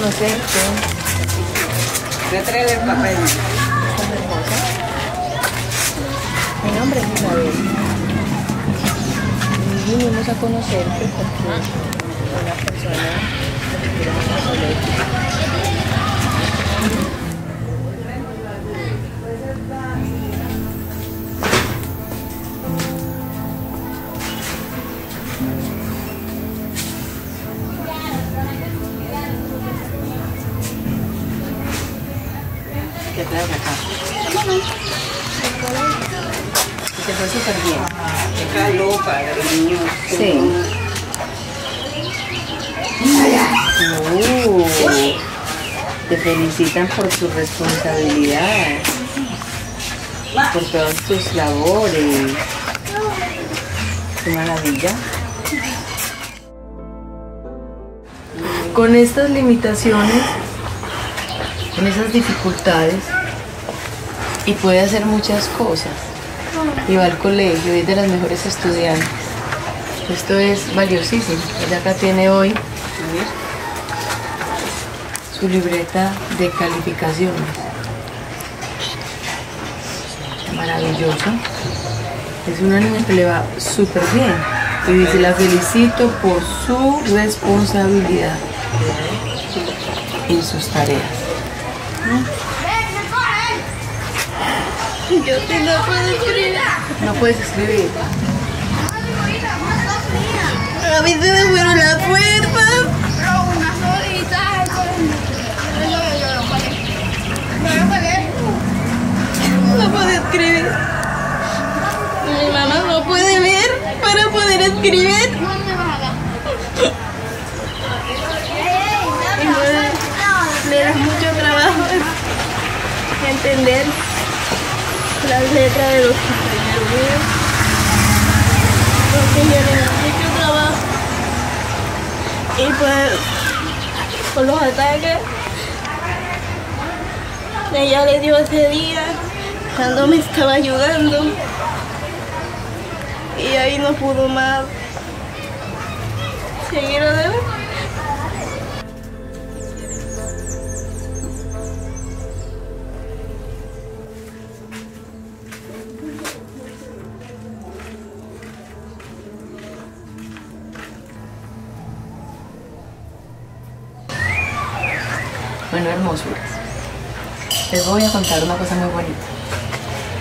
no sé. Yo traeré el papel. Mi nombre es Isabel. Y vinimos a conocerte porque una persona que quiere conocer. Te traigo acá. Y te fue súper bien. Qué calor para los niños. Sí. Te felicitan por tu responsabilidad, por todas tus labores. Qué maravilla. Con estas limitaciones, con esas dificultades, y puede hacer muchas cosas, y va al colegio, y es de las mejores estudiantes. Esto es valiosísimo. Ella acá tiene hoy su libreta de calificaciones. Maravilloso. Es una niña que le va súper bien, y dice: la felicito por su responsabilidad en sus tareas. Yo no puedo escribir. No puedes escribir. A mí se me fueron las puertas. Pero una solita. No puedo escribir. Mi mamá no puede ver para poder escribir. Le da mucho trabajo entender las letras de los compañeros míos, porque yo le da mucho trabajo. Y pues con los ataques, ella le dio ese día cuando me estaba ayudando, y ahí no pudo más seguir adelante. Bueno, hermosuras, les voy a contar una cosa muy bonita.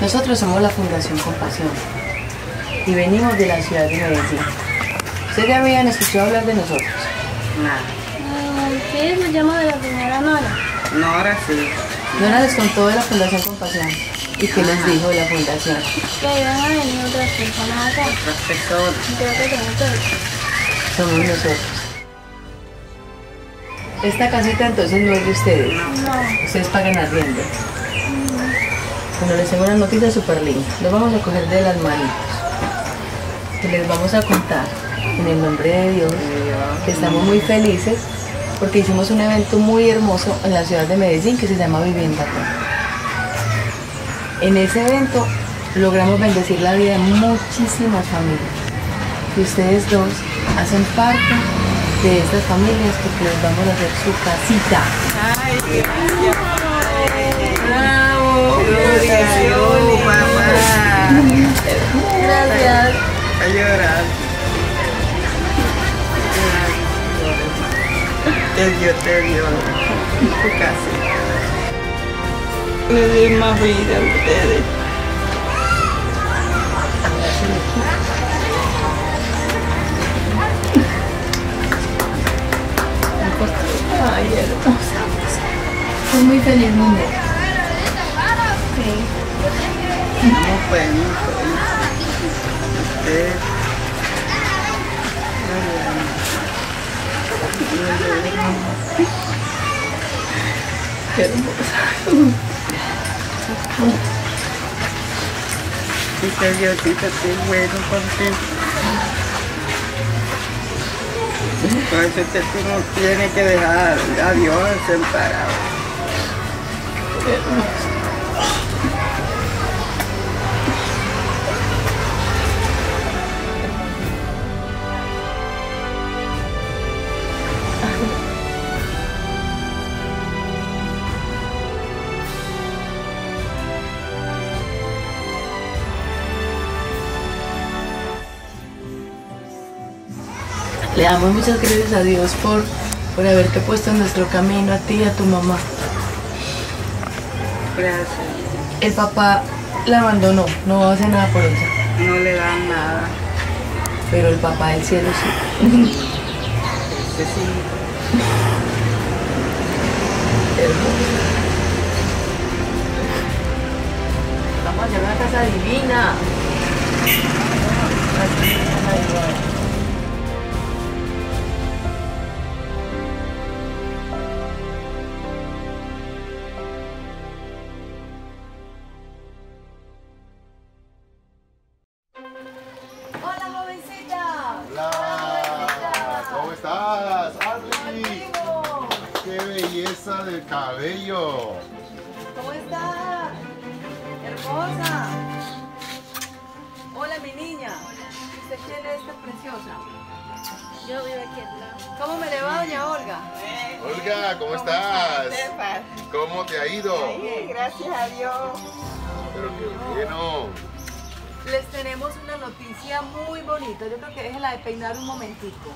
Nosotros somos la Fundación Compasión y venimos de la ciudad de Medellín. ¿Ustedes ya habían escuchado hablar de nosotros? Nada. Sí, me llamo de la primera Nora. Nora, sí. Nora les contó de la Fundación Compasión. ¿Y qué les dijo de la Fundación? Que iban a venir otras personas acá. Otras personas. Creo que somos nosotros. Somos nosotros. Esta casita entonces no es de ustedes. No. Ustedes pagan arriendo. Bueno, les tengo una noticia súper linda. Los vamos a coger de las manitos. Y les vamos a contar, en el nombre de Dios, que estamos muy felices porque hicimos un evento muy hermoso en la ciudad de Medellín que se llama Vivienda Tierra. En ese evento logramos bendecir la vida de muchísimas familias. Y ustedes dos hacen parte de estas familias porque les vamos a hacer su casita. ¡Ay, gracias! ¡Bravo! ¡Gloria a Dios, mamá! Gracias. A llorar. Que Dios te dio tu casa. Me doy más vida a ustedes. Ay, hermosa. Fue muy feliz, mundo. Sí. No fue muy feliz. Qué hermosa. Y que Diosito te bueno contigo. Por eso usted no tiene que dejar a Dios separado. Le damos muchas gracias a Dios por haberte puesto en nuestro camino, a ti y a tu mamá. Gracias. El papá la abandonó, no hace nada por ella. No le dan nada. Pero el papá del cielo sí. Este sí. Vamos a hacer una casa divina. Hola, jovencita. Hola. ¿Cómo estás, Arly? ¡Qué belleza del cabello! ¿Cómo estás? Hermosa. Hola, mi niña. ¿Usted quién es tan preciosa? Yo vivo aquí al lado. ¿Cómo me le va, doña Olga? Olga, ¿cómo estás? ¿Cómo te ha ido? Bien, gracias a Dios. Pero qué bueno. Les tenemos una noticia muy bonita. Yo creo que déjela de peinar un momentico.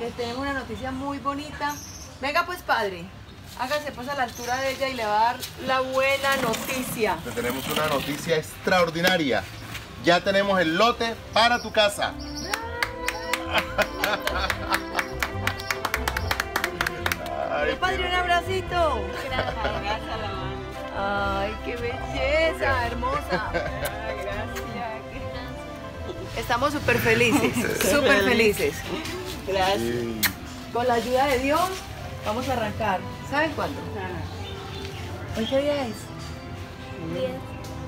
Les tenemos una noticia muy bonita. Venga pues, padre, hágase pues a la altura de ella y le va a dar la buena noticia. Te tenemos una noticia extraordinaria. Ya tenemos el lote para tu casa. Ay, padre, un abracito. Gracias, mamá. Ay, qué belleza, hermosa. Ay, gracias. Estamos súper felices, súper felices. Gracias. Sí. Con la ayuda de Dios. Vamos a arrancar. ¿Saben cuándo? ¿Hoy qué día es?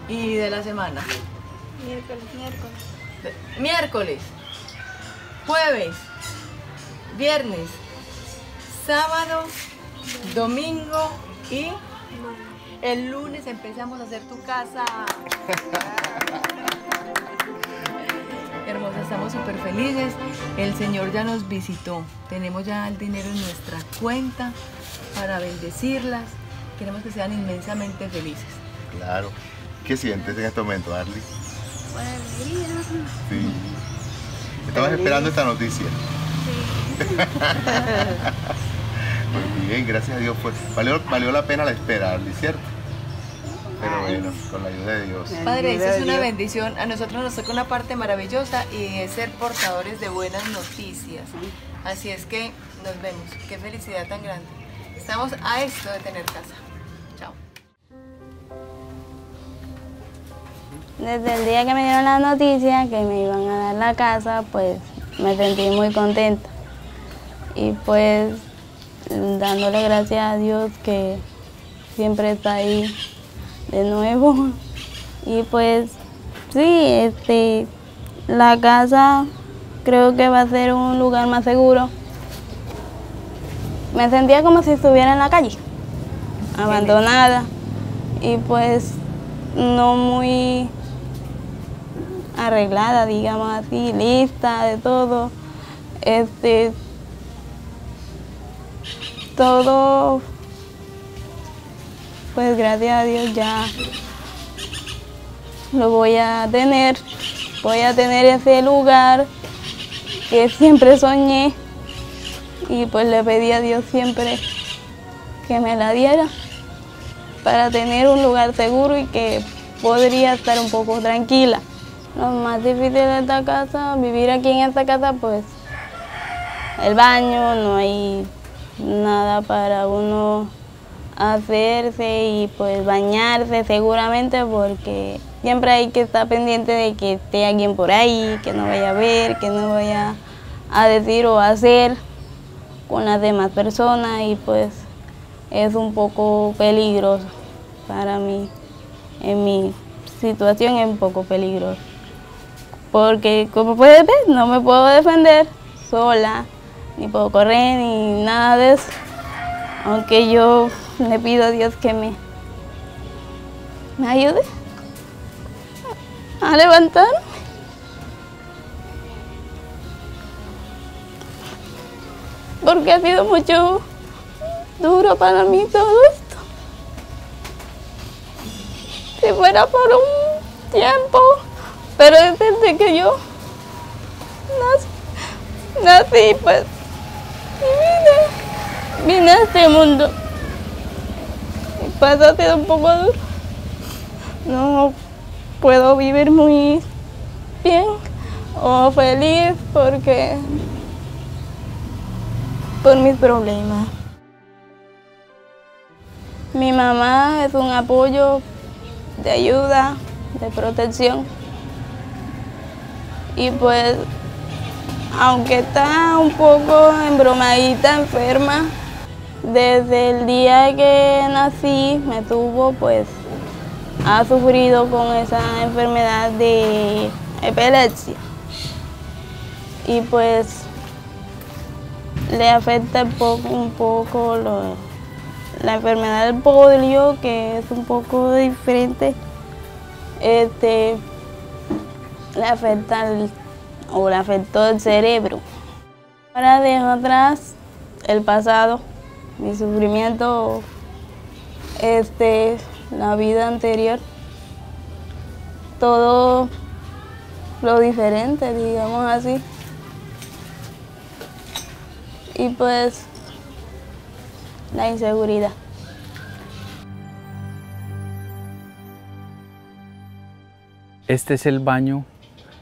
10. ¿Y de la semana? Miércoles. Miércoles, jueves, viernes, sábado, domingo y el lunes empezamos a hacer tu casa. Hermosa, estamos súper felices. El Señor ya nos visitó. Tenemos ya el dinero en nuestra cuenta para bendecirlas. Queremos que sean inmensamente felices. Claro. ¿Qué sientes en este momento, Arly? Bueno, alegría. Sí. Estabas esperando esta noticia. Sí. Pues bien, gracias a Dios. Pues, valió la pena la espera, Arly, ¿cierto? Pero bueno, con la ayuda de Dios. Padre, eso es una bendición. A nosotros nos toca una parte maravillosa y es ser portadores de buenas noticias. Así es que nos vemos. Qué felicidad tan grande. Estamos a esto de tener casa. Chao. Desde el día que me dieron la noticia que me iban a dar la casa, pues me sentí muy contenta. Y pues dándole gracias a Dios que siempre está ahí de nuevo. Y pues sí, la casa creo que va a ser un lugar más seguro. Me sentía como si estuviera en la calle, abandonada, y pues no muy arreglada, digamos así, lista de todo. Todo. Pues gracias a Dios ya lo voy a tener ese lugar que siempre soñé y pues le pedí a Dios siempre que me la diera para tener un lugar seguro y que podría estar un poco tranquila. Lo más difícil de esta casa, vivir aquí en esta casa, pues el baño, no hay nada para uno hacerse y pues bañarse seguramente porque siempre hay que estar pendiente de que esté alguien por ahí, que no vaya a ver, que no vaya a decir o a hacer con las demás personas y pues es un poco peligroso para mí, en mi situación es un poco peligroso porque como puedes ver no me puedo defender sola, ni puedo correr ni nada de eso, aunque yo le pido a Dios que me ayude a levantarme. Porque ha sido mucho duro para mí todo esto. Si fuera por un tiempo, pero desde que yo nací, nací, pues, y vine a este mundo. Y pues ha sido un poco duro. No puedo vivir muy bien o feliz porque... por mis problemas. Mi mamá es un apoyo de ayuda, de protección. Y pues, aunque está un poco embromadita, enferma, desde el día que nací me tuvo, pues, ha sufrido con esa enfermedad de epilepsia. Y pues, le afecta un poco la enfermedad del polio, que es un poco diferente. Le afecta le afectó el cerebro. Ahora dejo atrás el pasado, mi sufrimiento, la vida anterior, todo lo diferente, digamos así. Y pues, la inseguridad. Este es el baño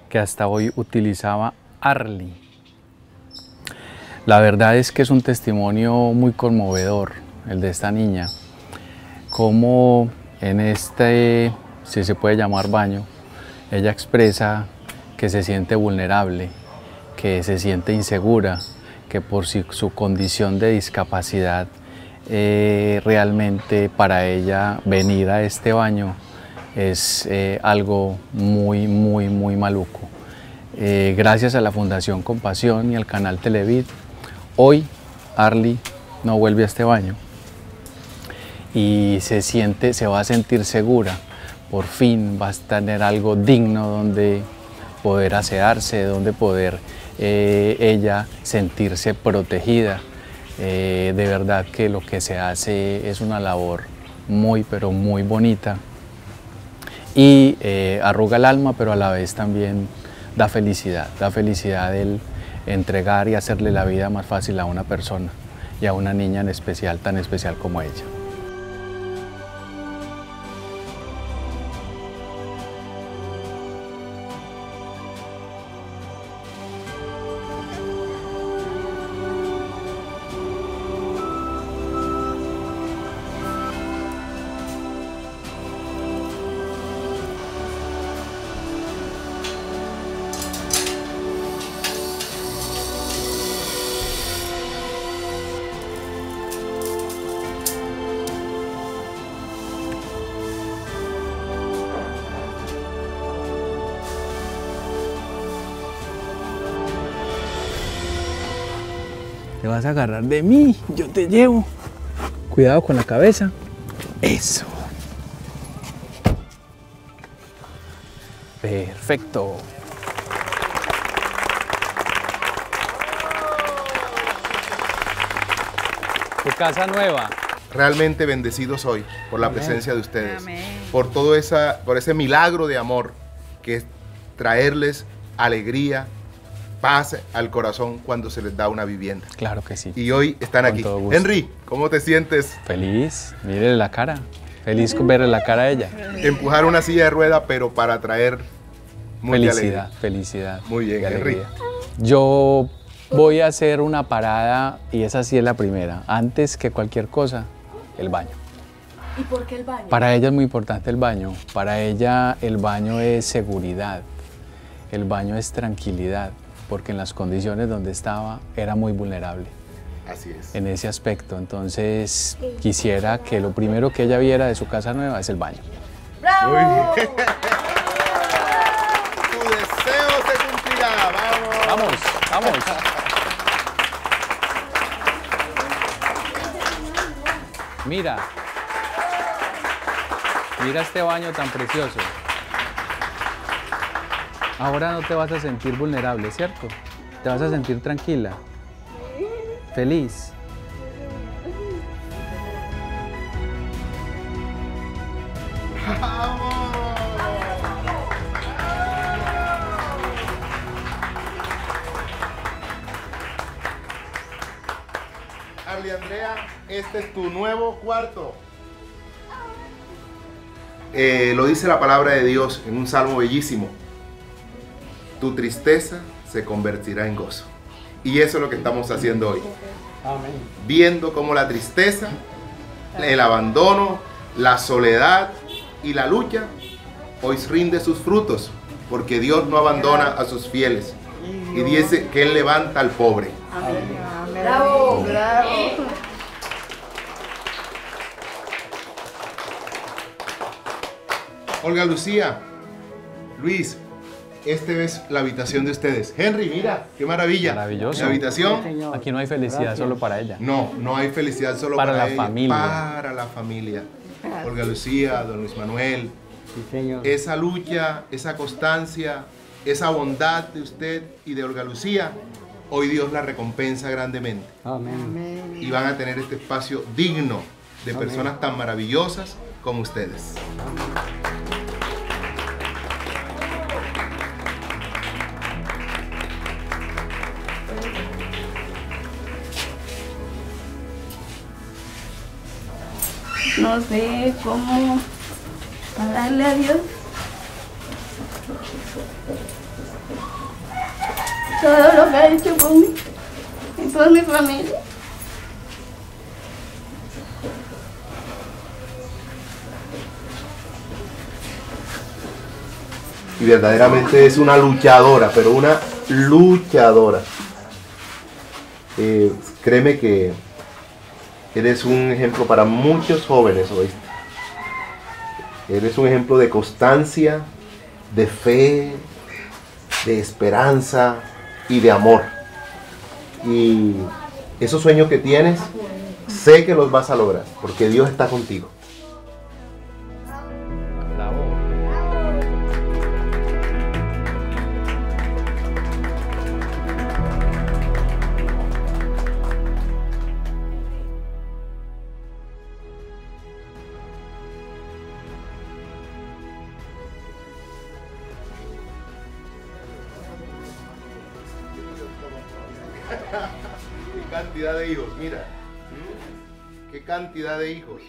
que hasta hoy utilizaba Arly. La verdad es que es un testimonio muy conmovedor, el de esta niña. Como en este, si se puede llamar baño, ella expresa que se siente vulnerable, que se siente insegura, que por su condición de discapacidad realmente para ella venir a este baño es algo muy, muy, muy maluco. Gracias a la Fundación Compasión y al canal Televid, hoy Arly no vuelve a este baño y se va a sentir segura. Por fin va a tener algo digno donde poder asearse, donde poder ella sentirse protegida. De verdad que lo que se hace es una labor muy pero muy bonita y arruga el alma, pero a la vez también da felicidad el entregar y hacerle la vida más fácil a una persona y a una niña en especial, tan especial como ella. Te vas a agarrar de mí, yo te llevo. Cuidado con la cabeza. Eso. Perfecto. Tu casa nueva. Realmente bendecido soy por la presencia de ustedes. Amén. Por todo por ese milagro de amor que es traerles alegría, paz al corazón cuando se les da una vivienda. Claro que sí. Y hoy están aquí. Henry, ¿cómo te sientes? Feliz, mírele la cara. Feliz con verle la cara a ella. Empujar una silla de rueda, pero para traer mucha alegría. Felicidad. Muy bien, Henry. Yo voy a hacer una parada, y esa sí es la primera. Antes que cualquier cosa, el baño. ¿Y por qué el baño? Para ella es muy importante el baño. Para ella el baño es seguridad. El baño es tranquilidad, porque en las condiciones donde estaba era muy vulnerable. Así es. En ese aspecto, entonces quisiera que lo primero que ella viera de su casa nueva es el baño. ¡Bravo! Muy bien. Tu deseo se cumplirá, vamos. Vamos, vamos. Mira. Mira este baño tan precioso. Ahora no te vas a sentir vulnerable, ¿cierto? Te vas a sentir tranquila, feliz. ¡Vamos! este es tu nuevo cuarto. Lo dice la palabra de Dios en un salmo bellísimo. Tu tristeza se convertirá en gozo. Y eso es lo que estamos haciendo hoy. Amén. Viendo cómo la tristeza, el abandono, la soledad y la lucha hoy rinde sus frutos, porque Dios no abandona a sus fieles y dice que Él levanta al pobre. Amén. Bravo, bravo. Olga, Lucía, Luis, esta es la habitación de ustedes. Henry, mira, qué maravilla. Maravilloso. La habitación. Aquí no hay felicidad solo para ella. No, no hay felicidad solo para ella. Familia. Para la familia. Olga Lucía, don Luis Manuel. Sí, señor. Esa lucha, esa constancia, esa bondad de usted y de Olga Lucía, hoy Dios la recompensa grandemente. Amén. Y van a tener este espacio digno de personas tan maravillosas como ustedes. No sé cómo darle a Dios todo lo que ha hecho por mí y por mi familia. Y verdaderamente es una luchadora, pero una luchadora. Créeme que eres un ejemplo para muchos jóvenes, ¿oíste? Eres un ejemplo de constancia, de fe, de esperanza y de amor. Y esos sueños que tienes, sé que los vas a lograr, porque Dios está contigo. Qué cantidad de hijos, mira. Qué cantidad de hijos.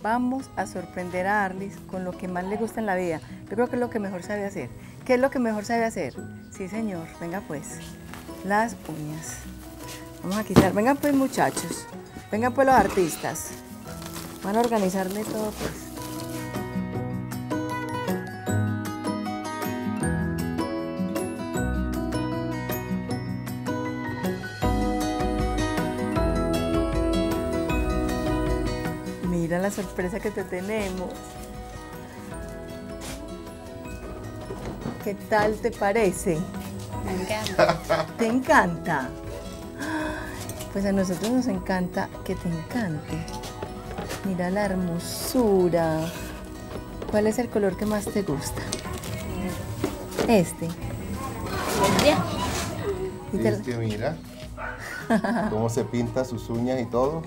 Vamos a sorprender a Arly con lo que más le gusta en la vida. Yo creo que es lo que mejor sabe hacer. ¿Qué es lo que mejor sabe hacer? Sí, señor. Venga pues. Las uñas. Vamos a quitar. Vengan pues, muchachos. Vengan pues los artistas. Van a organizarme todo, pues. Mira la sorpresa que te tenemos. ¿Qué tal te parece? Me encanta. ¿Te encanta? Pues a nosotros nos encanta que te encante. Mira la hermosura. ¿Cuál es el color que más te gusta? Este. Este, mira. ¿Cómo se pinta sus uñas y todo?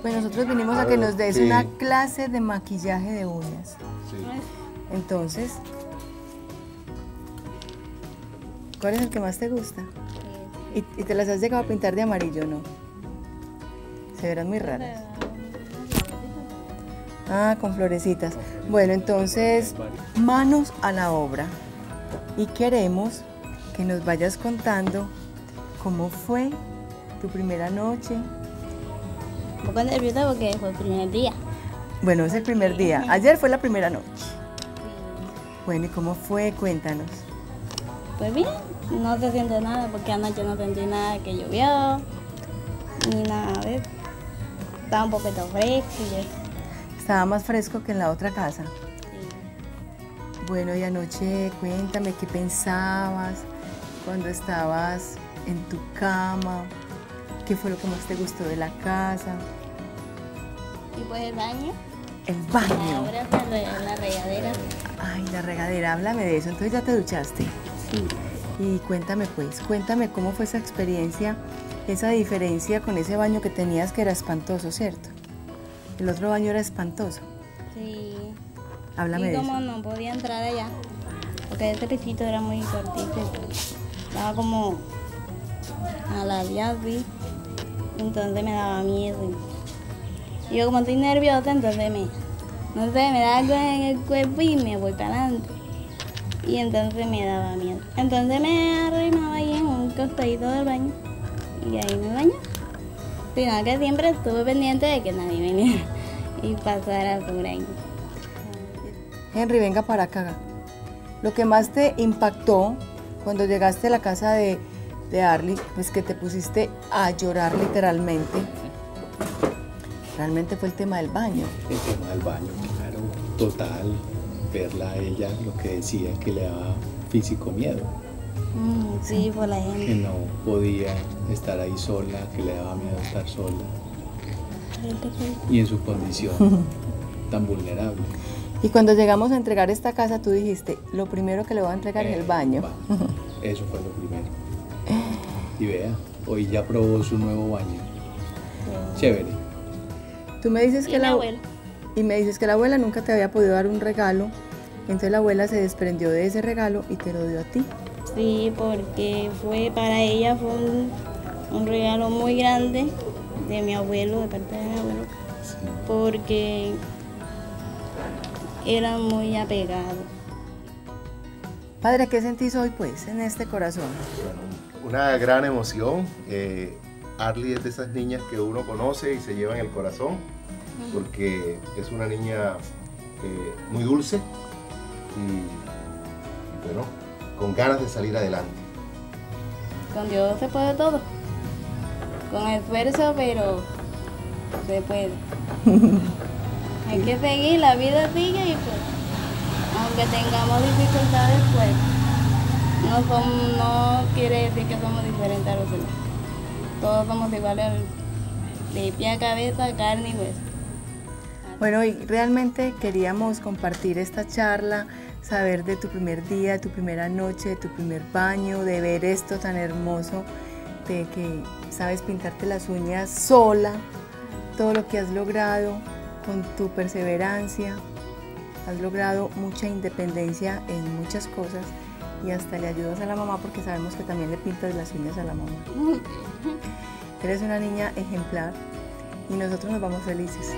Pues nosotros vinimos a que nos des una clase de maquillaje de uñas. Sí. Entonces, ¿cuál es el que más te gusta? ¿Y te las has llegado a pintar de amarillo, no? Se verán muy raras. Ah, con florecitas. Bueno, entonces, manos a la obra. Y queremos que nos vayas contando cómo fue tu primera noche. Un poco nerviosa porque fue el primer día. Bueno, es el primer día. Ayer fue la primera noche. Bueno, ¿y cómo fue? Cuéntanos. Pues bien, no se siente nada porque anoche no sentí nada que llovió, ni nada de eso. Estaba un poquito fresco y eso. Estaba más fresco que en la otra casa. Sí. Bueno, y anoche cuéntame qué pensabas cuando estabas en tu cama, qué fue lo que más te gustó de la casa. ¿Y pues el baño? El baño. Ahora la regadera. Ay, la regadera, háblame de eso. Entonces ya te duchaste. Sí. Y cuéntame pues, cuéntame cómo fue esa experiencia, esa diferencia con ese baño que tenías que era espantoso, ¿cierto? El otro baño era espantoso. Sí. Háblame de eso. Y como no podía entrar allá, porque el Telecito era muy cortito, estaba como a la llave, entonces me daba miedo. Y yo como estoy nerviosa, entonces me da algo en el cuerpo y me voy para adelante. Y entonces me daba miedo. Entonces me arrimaba ahí en un costadito del baño y ahí me bañaba. Sino que siempre estuve pendiente de que nadie viniera y pasara por ahí. Henry, venga para acá. Lo que más te impactó cuando llegaste a la casa de Arly, pues que te pusiste a llorar literalmente, realmente fue el tema del baño. El tema del baño, claro, total. Verla a ella, lo que decía que le daba físico miedo. Sí, por la gente. Que no podía estar ahí sola, que le daba miedo estar sola. Y en su condición tan vulnerable. Y cuando llegamos a entregar esta casa, tú dijiste, lo primero que le voy a entregar es el baño. Eso fue lo primero. Y vea, hoy ya probó su nuevo baño. Chévere. Tú me dices que la abuela. Y me dices que la abuela nunca te había podido dar un regalo, entonces la abuela se desprendió de ese regalo y te lo dio a ti. Sí, porque para ella fue un regalo muy grande de mi abuelo, de parte de mi abuelo, porque era muy apegado. Padre, ¿qué sentís hoy pues en este corazón? Bueno, una gran emoción. Arly es de esas niñas que uno conoce y se lleva en el corazón, porque es una niña muy dulce y bueno, con ganas de salir adelante. Con Dios se puede todo, con esfuerzo, pero se puede. Hay que seguir, la vida sigue y pues, aunque tengamos dificultades, pues no quiere decir que somos diferentes a los demás. Todos somos iguales de pie a cabeza, carne y hueso. Bueno, y realmente queríamos compartir esta charla, saber de tu primer día, de tu primera noche, de tu primer baño, de ver esto tan hermoso, de que sabes pintarte las uñas sola, todo lo que has logrado con tu perseverancia, has logrado mucha independencia en muchas cosas y hasta le ayudas a la mamá porque sabemos que también le pintas las uñas a la mamá. Eres una niña ejemplar y nosotros nos vamos felices.